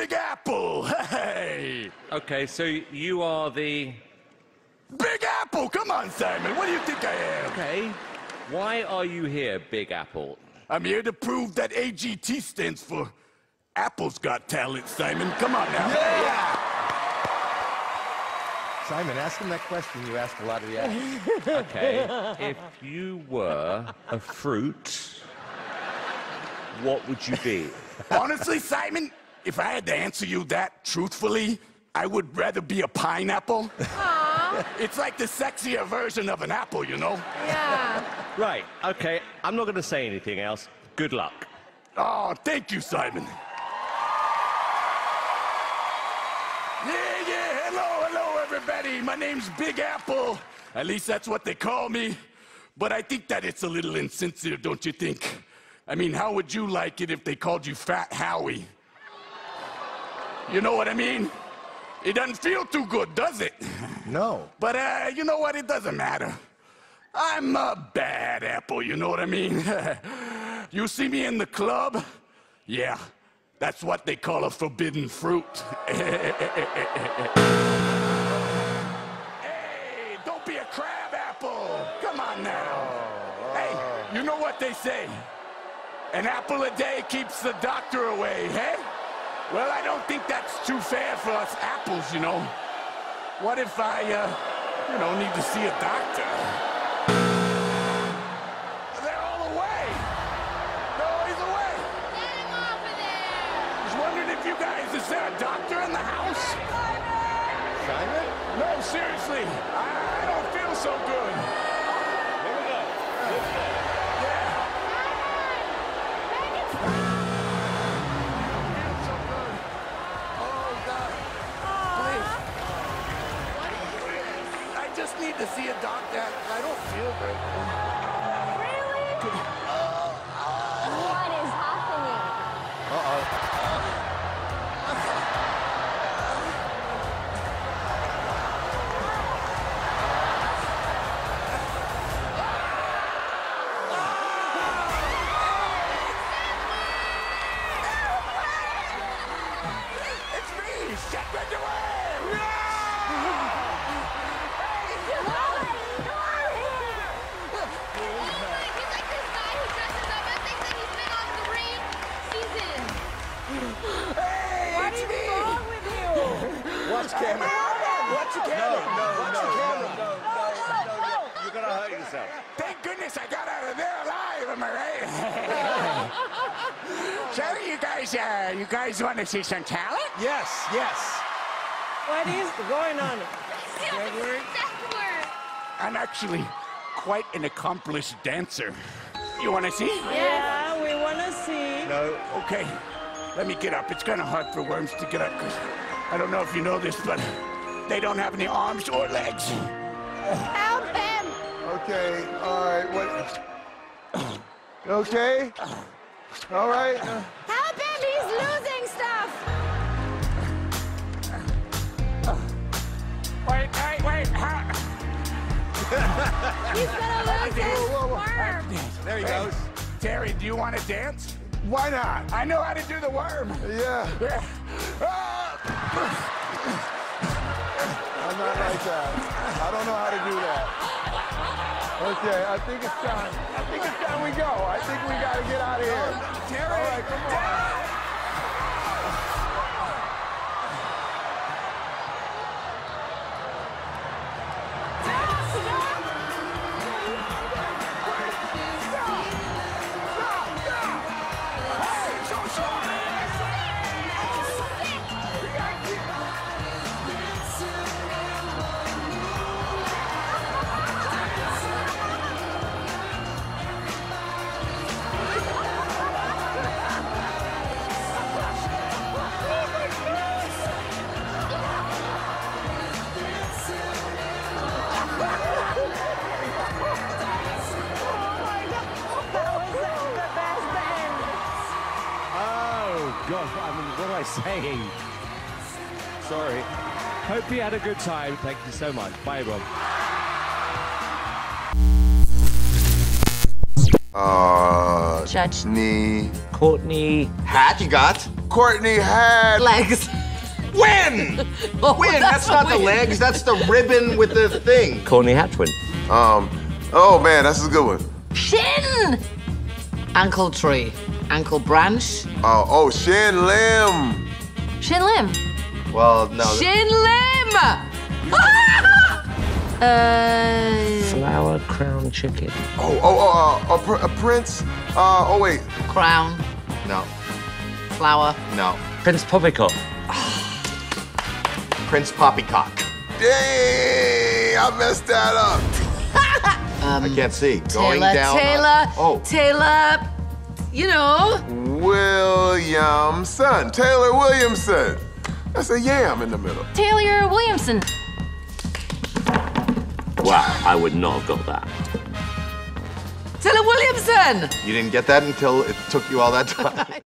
Big Apple, hey! Okay, so you are the... Big Apple! Come on, Simon, what do you think I am? Okay, why are you here, Big Apple? I'm here to prove that AGT stands for Apple's Got Talent, Simon. Come on now. Yeah! Simon, ask him that question you asked a lot of the actors. Okay, if you were a fruit, what would you be? Honestly, Simon, if I had to answer you that truthfully, I would rather be a pineapple. Aww. It's like the sexier version of an apple, you know? Yeah. Right, okay, I'm not gonna say anything else. Good luck. Oh, thank you, Simon. Everybody, my name's Big Apple. At least that's what they call me. But I think that it's a little insincere, don't you think? I mean, how would you like it if they called you Fat Howie? You know what I mean? It doesn't feel too good, does it? No. But you know what? It doesn't matter. I'm a bad apple, you know what I mean? You see me in the club? Yeah, that's what they call a forbidden fruit. You know what they say? An apple a day keeps the doctor away, hey? Well, I don't think that's too fair for us apples, you know? What if I, you know, need to see a doctor? They're all away. They're always away. Get him off of there. I was wondering if you guys, is there a doctor in the house? Simon? No, seriously. I don't feel so good. Here we go. Here we go. Need to see a doctor. I don't feel very good. Really? What is happening? It's me! Shut me away! No! Watch the camera. Watch the camera. No. You're gonna hurt yourself. Thank goodness I got out of there alive, am I right? So you guys want to see some talent? Yes, yes. What is going on? I'm actually quite an accomplished dancer. You want to see? Yeah, we want to see. No. Okay. Let me get up. It's kind of hard for worms to get up because I don't know if you know this, but they don't have any arms or legs. Help them! Okay, all right, what? Okay, all right. Help him, he's losing stuff! Wait, how? He's gonna lose his worm! There he goes. Terry, do you want to dance? Why not? I know how to do the worm. Yeah. I'm not like that. I don't know how to do that. Okay, I think it's time. I think it's time we go. I think we gotta get out of here. Terry, all right, come on. Saying sorry. Hope you had a good time. Thank you so much. Bye, Rob. Chutney. Courtney. Hadwin. Courtney had... legs. When? Oh, when? That's not the legs. That's the ribbon with the thing. Courtney Hadwin. Oh, man, that's a good one. Shin! Ankle tree. Ankle branch. Oh, Shin Lim. Shin Lim. Well, no. Shin Lim! Flower crown chicken. A prince. Oh, wait. Crown. No. Flower. No. Prince Poppycock. Prince Poppycock. Dang! I messed that up. I can't see. Going down. Taylor. You know. Williamson. Taylor Williamson. That's a yam in the middle. Taylor Williamson. Wow, I would not have got that. Taylor Williamson! You didn't get that until it took you all that time.